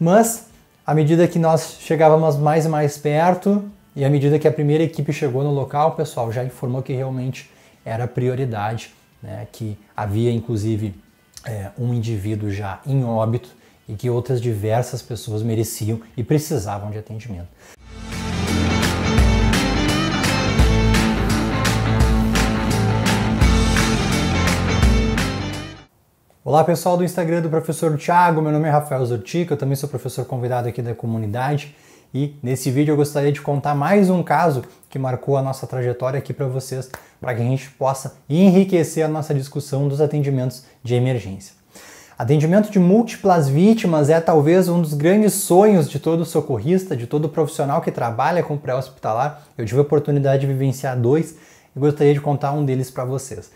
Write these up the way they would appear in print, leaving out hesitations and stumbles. Mas, à medida que nós chegávamos mais e mais perto, e à medida que a primeira equipe chegou no local, o pessoal já informou que realmente era prioridade, né? Que havia, inclusive, um indivíduo já em óbito e que outras diversas pessoas mereciam e precisavam de atendimento. Olá pessoal do Instagram do Professor Thiago, meu nome é Rafael Szortyka, eu também sou professor convidado aqui da comunidade e nesse vídeo eu gostaria de contar mais um caso que marcou a nossa trajetória aqui para vocês, para que a gente possa enriquecer a nossa discussão dos atendimentos de emergência. Atendimento de múltiplas vítimas é talvez um dos grandes sonhos de todo socorrista, de todo profissional que trabalha com pré-hospitalar. Eu tive a oportunidade de vivenciar dois e gostaria de contar um deles para vocês.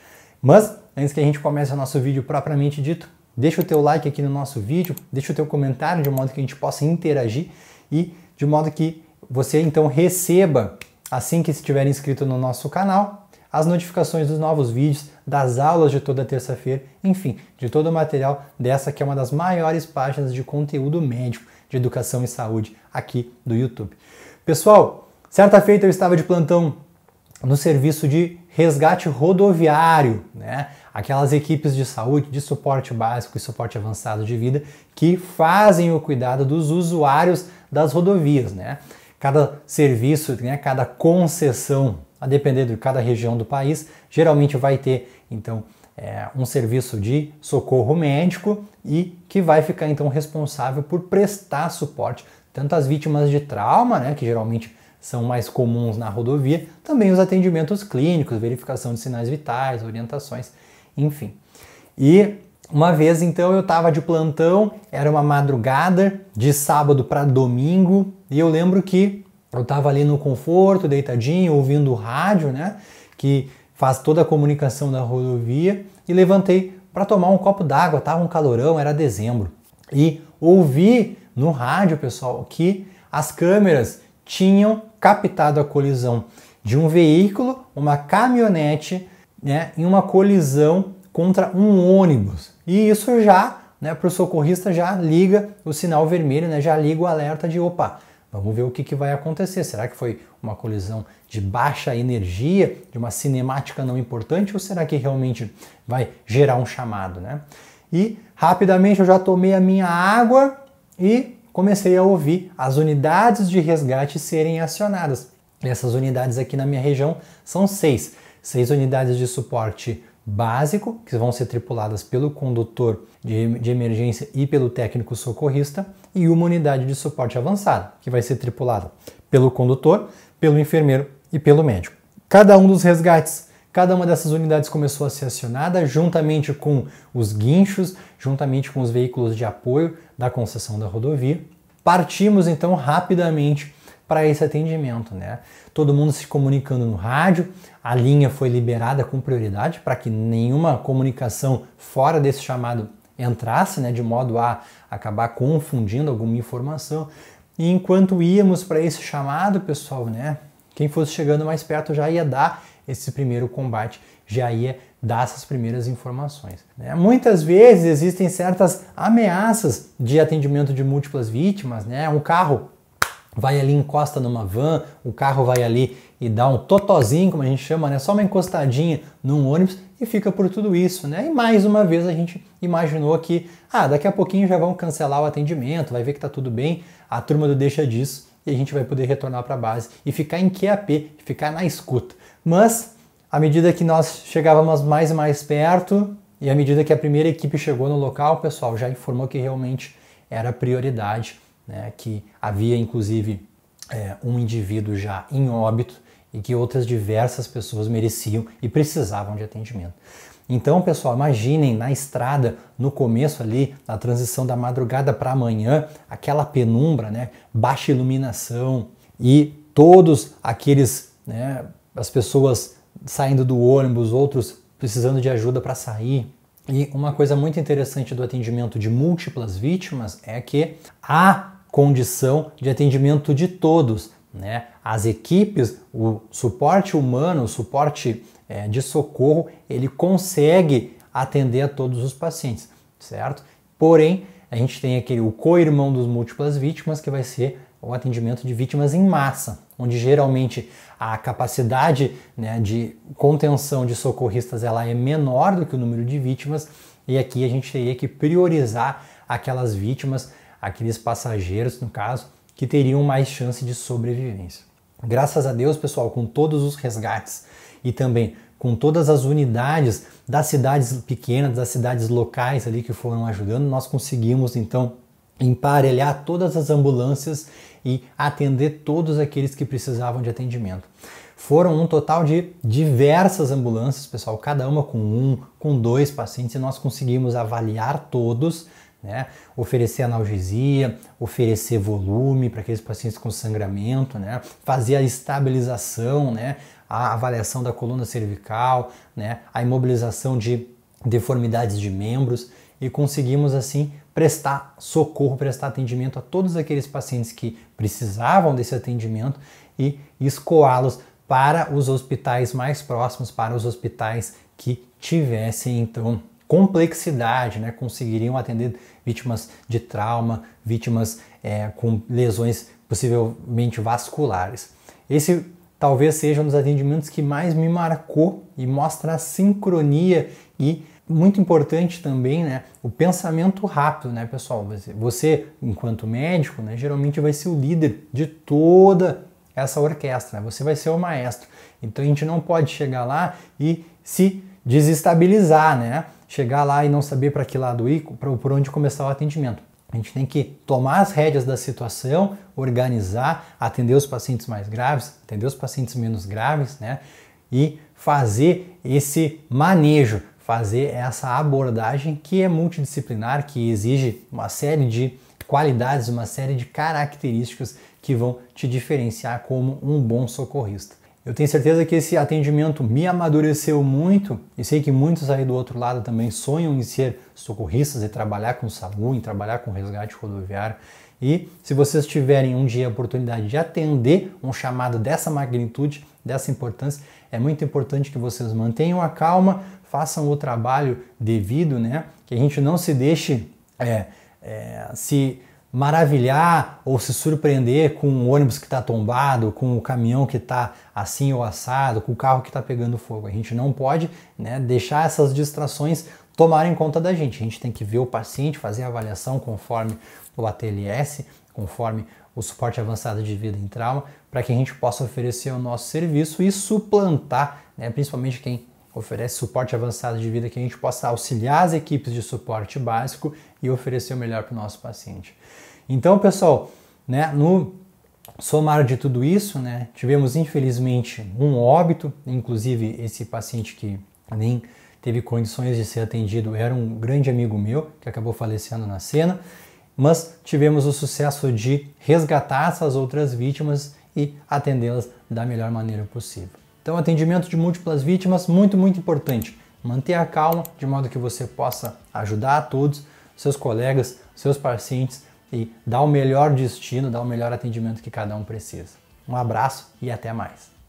Mas, antes que a gente comece o nosso vídeo propriamente dito, deixa o teu like aqui no nosso vídeo, deixa o teu comentário de modo que a gente possa interagir e de modo que você então receba, assim que estiver inscrito no nosso canal, as notificações dos novos vídeos, das aulas de toda terça-feira, enfim, de todo o material dessa que é uma das maiores páginas de conteúdo médico de educação e saúde aqui do YouTube. Pessoal, certa feita eu estava de plantão no serviço de resgate rodoviário, né? Aquelas equipes de saúde, de suporte básico e suporte avançado de vida que fazem o cuidado dos usuários das rodovias, né? Cada serviço, né? Cada concessão, a depender de cada região do país, geralmente vai ter então um serviço de socorro médico e que vai ficar então responsável por prestar suporte tanto às vítimas de trauma, né? Que geralmente são mais comuns na rodovia, também os atendimentos clínicos, verificação de sinais vitais, orientações, enfim. E uma vez então eu estava de plantão, era uma madrugada de sábado para domingo, e eu lembro que eu estava ali no conforto, deitadinho, ouvindo o rádio, né, que faz toda a comunicação da rodovia, e levantei para tomar um copo d'água, tava um calorão, era dezembro. E ouvi no rádio, pessoal, que as câmeras tinham captado a colisão de um veículo, uma caminhonete, né, em uma colisão contra um ônibus. E isso já, né, para o socorrista já liga o sinal vermelho, né, já liga o alerta de opa, vamos ver o que vai acontecer. Será que foi uma colisão de baixa energia, de uma cinemática não importante, ou será que realmente vai gerar um chamado, né? E rapidamente eu já tomei a minha água e comecei a ouvir as unidades de resgate serem acionadas. Essas unidades aqui na minha região são seis. Seis unidades de suporte básico, que vão ser tripuladas pelo condutor de emergência e pelo técnico socorrista, e uma unidade de suporte avançado, que vai ser tripulada pelo condutor, pelo enfermeiro e pelo médico. Cada um dos resgates, cada uma dessas unidades começou a ser acionada juntamente com os guinchos, juntamente com os veículos de apoio da concessão da rodovia. Partimos então rapidamente para esse atendimento, né? Todo mundo se comunicando no rádio, a linha foi liberada com prioridade para que nenhuma comunicação fora desse chamado entrasse, né? De modo a acabar confundindo alguma informação. E enquanto íamos para esse chamado, pessoal, né? Quem fosse chegando mais perto já ia dar esse primeiro combate, já ia dar essas primeiras informações, né? Muitas vezes existem certas ameaças de atendimento de múltiplas vítimas, né? Um carro vai ali, encosta numa van, o carro vai ali e dá um totozinho, como a gente chama, né? Só uma encostadinha num ônibus e fica por tudo isso, né? E mais uma vez a gente imaginou que, daqui a pouquinho já vão cancelar o atendimento, vai ver que tá tudo bem, a turma do deixa disso, e a gente vai poder retornar para a base e ficar em QAP, ficar na escuta. Mas, à medida que nós chegávamos mais e mais perto, e à medida que a primeira equipe chegou no local, o pessoal já informou que realmente era prioridade, né? Que havia, inclusive, um indivíduo já em óbito e que outras diversas pessoas mereciam e precisavam de atendimento. Então, pessoal, imaginem na estrada, no começo ali, na transição da madrugada para a manhã, aquela penumbra, né? Baixa iluminação e todos aqueles, né? As pessoas saindo do ônibus, outros precisando de ajuda para sair. E uma coisa muito interessante do atendimento de múltiplas vítimas é que há condição de atendimento de todos, né? As equipes, o suporte humano, o suporte de socorro, ele consegue atender a todos os pacientes, certo? Porém, A gente tem aqui o co-irmão dos múltiplas vítimas, que vai ser o atendimento de vítimas em massa, onde geralmente a capacidade, né, de contenção de socorristas ela é menor do que o número de vítimas, e aqui a gente teria que priorizar aquelas vítimas, aqueles passageiros, no caso, que teriam mais chance de sobrevivência. Graças a Deus, pessoal, com todos os resgates e também com todas as unidades das cidades pequenas, das cidades locais ali que foram ajudando, nós conseguimos, então, emparelhar todas as ambulâncias e atender todos aqueles que precisavam de atendimento. Foram um total de diversas ambulâncias, pessoal, cada uma com um, com dois pacientes, e nós conseguimos avaliar todos, né, oferecer analgesia, oferecer volume para aqueles pacientes com sangramento, né, fazer a estabilização, né, a avaliação da coluna cervical, né, a imobilização de deformidades de membros, e conseguimos assim prestar socorro, prestar atendimento a todos aqueles pacientes que precisavam desse atendimento e escoá-los para os hospitais mais próximos, para os hospitais que tivessem, então, complexidade, né? Conseguiriam atender vítimas de trauma, vítimas com lesões possivelmente vasculares. Esse talvez seja um dos atendimentos que mais me marcou e mostra a sincronia e, muito importante também, né, o pensamento rápido, né, pessoal? Você, enquanto médico, né, geralmente vai ser o líder de toda essa orquestra, né? Você vai ser o maestro. Então a gente não pode chegar lá e se desestabilizar, né? Chegar lá e não saber para que lado ir, por onde começar o atendimento. A gente tem que tomar as rédeas da situação, organizar, atender os pacientes mais graves, atender os pacientes menos graves, né? E fazer esse manejo, fazer essa abordagem que é multidisciplinar, que exige uma série de qualidades, uma série de características que vão te diferenciar como um bom socorrista. Eu tenho certeza que esse atendimento me amadureceu muito, e sei que muitos aí do outro lado também sonham em ser socorristas e trabalhar com SAMU, em trabalhar com resgate rodoviário. E se vocês tiverem um dia a oportunidade de atender um chamado dessa magnitude, dessa importância, é muito importante que vocês mantenham a calma, façam o trabalho devido, né? Que a gente não se deixe se maravilhar ou se surpreender com o ônibus que está tombado, com o caminhão que está assim ou assado, com o carro que está pegando fogo. A gente não pode, né, deixar essas distrações tomarem conta da gente. A gente tem que ver o paciente, fazer a avaliação conforme o ATLS, conforme o suporte avançado de vida em trauma, para que a gente possa oferecer o nosso serviço e suplantar, né, principalmente quem oferece suporte avançado de vida, que a gente possa auxiliar as equipes de suporte básico e oferecer o melhor para o nosso paciente. Então, pessoal, né, no somar de tudo isso, né, tivemos infelizmente um óbito, inclusive esse paciente que nem teve condições de ser atendido era um grande amigo meu, que acabou falecendo na cena, mas tivemos o sucesso de resgatar essas outras vítimas e atendê-las da melhor maneira possível. Então, atendimento de múltiplas vítimas, muito, muito importante. Manter a calma, de modo que você possa ajudar a todos, seus colegas, seus pacientes, e dar o melhor destino, dar o melhor atendimento que cada um precisa. Um abraço e até mais.